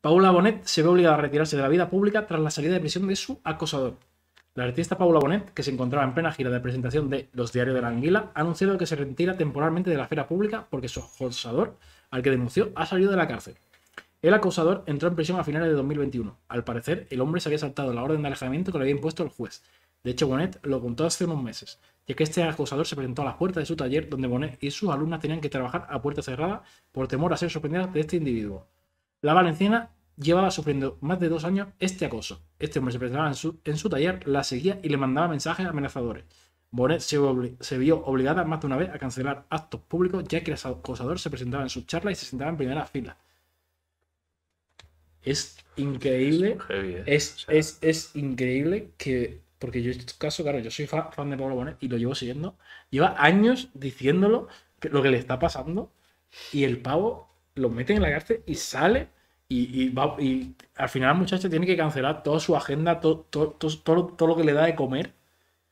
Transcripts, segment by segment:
Paula Bonet se ve obligada a retirarse de la vida pública tras la salida de prisión de su acosador. La artista Paula Bonet, que se encontraba en plena gira de presentación de Los Diarios de la Anguila, ha anunciado que se retira temporalmente de la esfera pública porque su acosador, al que denunció, ha salido de la cárcel. El acosador entró en prisión a finales de 2021. Al parecer, el hombre se había saltado la orden de alejamiento que le había impuesto el juez. De hecho, Bonet lo contó hace unos meses, ya que este acosador se presentó a las puertas de su taller, donde Bonet y sus alumnas tenían que trabajar a puerta cerrada por temor a ser sorprendidas de este individuo. La valenciana llevaba sufriendo más de 2 años este acoso. Este hombre se presentaba en su taller, la seguía y le mandaba mensajes amenazadores. Bonet se vio obligada más de una vez a cancelar actos públicos, ya que el acosador se presentaba en sus charlas y se sentaba en primera fila. Es increíble, es increíble que... Porque yo en este caso, claro, yo soy fan de Paula Bonet y lo llevo siguiendo. Lleva años diciéndolo, lo que le está pasando, y el pavo lo mete en la cárcel y sale y al final el muchacho tiene que cancelar toda su agenda, todo lo que le da de comer.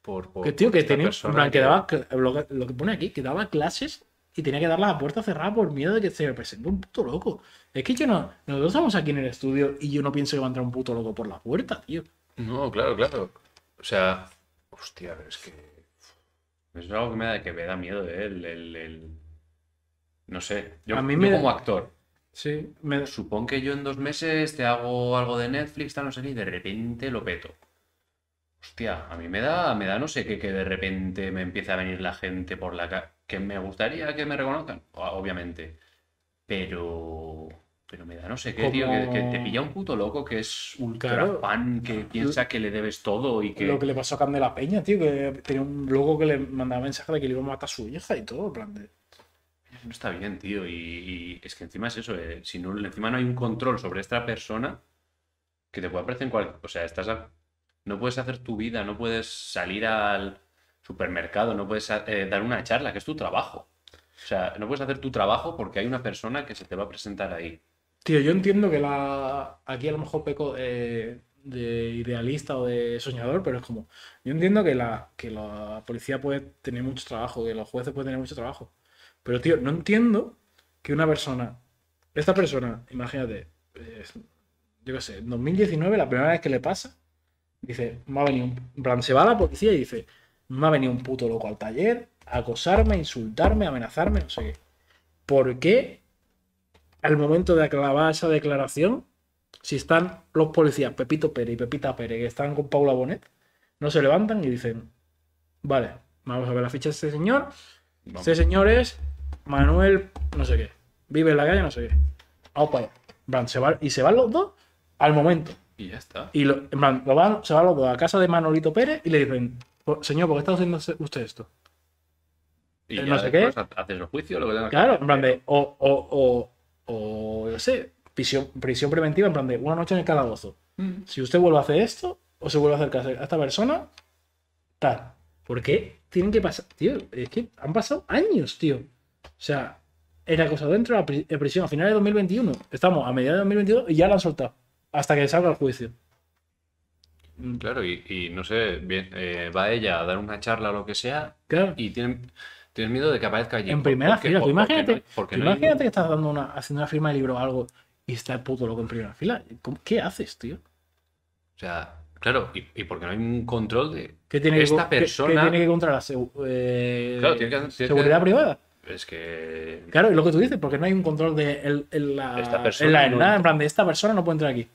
Porque, tío, que tenía, en plan, que daba, lo que pone aquí, que daba clases y tenía que darlas a puerta cerrada por miedo de que se me presente un puto loco. Es que yo no... Nosotros estamos aquí en el estudio y yo no pienso que va a entrar un puto loco por la puerta, tío. No, claro, claro. O sea, hostia, pero es que... Es algo que me da miedo, ¿eh? No sé, yo, a mí me yo como actor. Sí. Supongo que yo en 2 meses te hago algo de Netflix, tal, no sé, y de repente lo peto. Hostia, a mí me da no sé qué, que de repente me empieza a venir la gente por la cara. Que me gustaría que me reconozcan, obviamente. Pero me da no sé qué, como... tío, que te pilla un puto loco que es ultra fan, que piensa que le debes todo y que... Lo que le pasó a Candela Peña, tío, que tenía un loco que le mandaba mensajes de que le iba a matar a su hija y todo, en plan de... No está bien, tío, y es que encima es eso, si no, encima no hay un control sobre esta persona que te puede aparecer en cualquier... O sea, no puedes hacer tu vida, no puedes salir al supermercado, no puedes dar una charla, que es tu trabajo. O sea, no puedes hacer tu trabajo porque hay una persona que se te va a presentar ahí. Tío, yo entiendo que aquí a lo mejor peco de idealista o de soñador, pero es como... Yo entiendo que la policía puede tener mucho trabajo, que los jueces pueden tener mucho trabajo. Pero, tío, no entiendo que una persona... Esta persona, imagínate, yo qué sé, en 2019, la primera vez que le pasa, dice, me ha venido en plan, se va a la policía y dice, me ha venido un puto loco al taller a acosarme, a insultarme, a amenazarme, no sé qué. ¿Por qué? Al momento de aclarar esa declaración, si están los policías Pepito Pérez y Pepita Pérez, que están con Paula Bonet, no se levantan y dicen, vale, vamos a ver la ficha de este señor. Vamos. Este señor es Manuel no sé qué, vive en la calle no sé qué. Vamos para allá. Van, se van los dos al momento. Y ya está. Y se van los dos a casa de Manolito Pérez y le dicen, señor, ¿por qué está haciendo usted esto? Y ya no sé qué. Haces el juicio, lo que tenga. Claro, en plan de... O, no sé, prisión preventiva, en plan de una noche en el calabozo. Si usted vuelve a hacer esto, o se vuelve a acercar a esta persona, tal. ¿Por qué tienen que pasar? Tío, es que han pasado años, tío. O sea, el acosador entró a prisión a finales de 2021. Estamos a mediados de 2022 y ya lo han soltado. Hasta que salga el juicio. Claro, y no sé, bien, va ella a dar una charla o lo que sea, claro. Y tienen... Tienes miedo de que aparezca allí. En primera fila, tú imagínate, imagínate que estás dando haciendo una firma de libro o algo y está el puto loco en primera fila. ¿Qué haces, tío? O sea, claro, y porque no hay un control de esta persona. ¿Qué tiene que controlar? Claro, seguridad privada. Es que... Claro, es lo que tú dices, porque no hay un control de la entrada, en plan de esta persona no puede entrar aquí.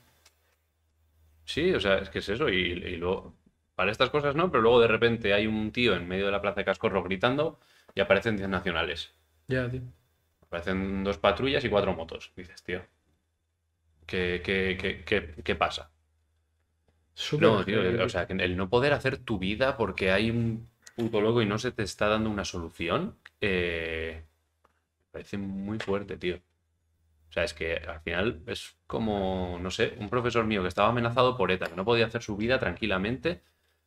Sí, o sea, es que es eso, y luego... Para estas cosas no, pero luego de repente hay un tío en medio de la plaza de Cascorro gritando... Y aparecen 10 nacionales. Ya, tío. Aparecen 2 patrullas y 4 motos. Dices, tío, ¿qué pasa? Super no, tío, o sea, el no poder hacer tu vida porque hay un puto loco y no se te está dando una solución, parece muy fuerte, tío. O sea, es que al final es como, no sé, un profesor mío que estaba amenazado por ETA, que no podía hacer su vida tranquilamente,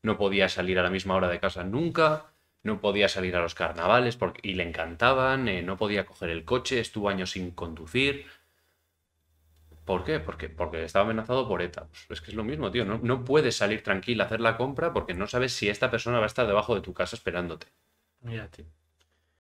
no podía salir a la misma hora de casa nunca... No podía salir a los carnavales y le encantaban, no podía coger el coche, estuvo años sin conducir. ¿Por qué? Porque estaba amenazado por ETA. Pues es que es lo mismo, tío. No puedes salir tranquila a hacer la compra porque no sabes si esta persona va a estar debajo de tu casa esperándote. Mira, tío.